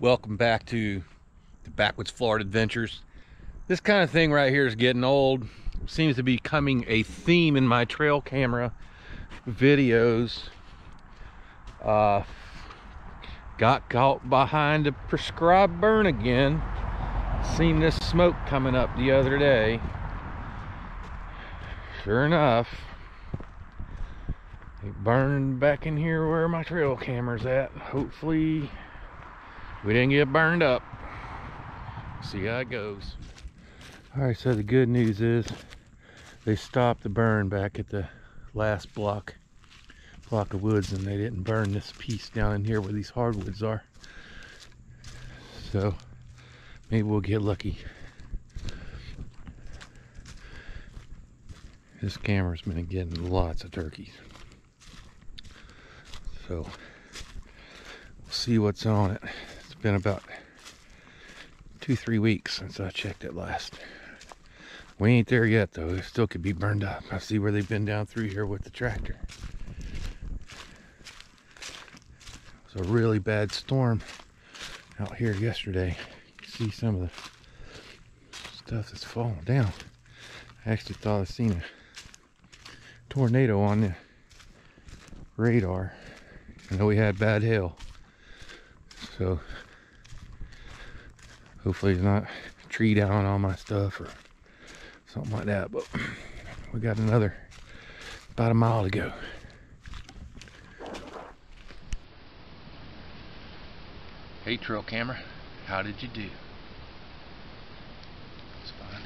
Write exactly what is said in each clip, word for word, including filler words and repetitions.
Welcome back to the Backwoods Florida Adventures. This kind of thing right here is getting old. It seems to be becoming a theme in my trail camera videos. Uh, got caught behind a prescribed burn again. Seen this smoke coming up the other day. Sure enough, it burned back in here where my trail camera's at. Hopefully we didn't get burned up. See how it goes. All right, so the good news is they stopped the burn back at the last block block of woods, and they didn't burn this piece down in here where these hardwoods are. So maybe we'll get lucky. This camera's been getting lots of turkeys. So we'll see what's on it. Been about two three weeks since I checked it last. We ain't there yet though. It still could be burned up. I see where they've been down through here with the tractor. It was a really bad storm out here yesterday. You see some of the stuff that's falling down. I actually thought I seen a tornado on the radar. I know we had bad hail, so hopefully there's not a tree down on all my stuff or something like that, but we got another about a mile to go. Hey trail camera, how did you do? Let's find out.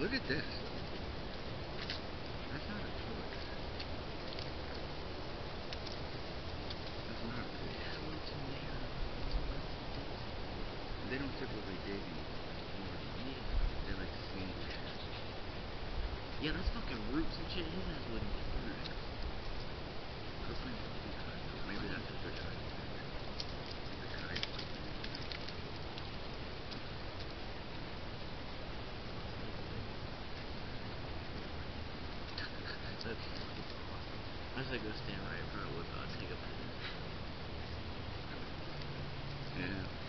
Look at this. That's not a torque. That's not a torque. They don't typically dig anymore. They like sand. Yeah, that's fucking roots and shit. His ass wouldn't get burned. Maybe that's what they're trying to do. I should go stand right in front of a woodpile and take a picture. Yeah.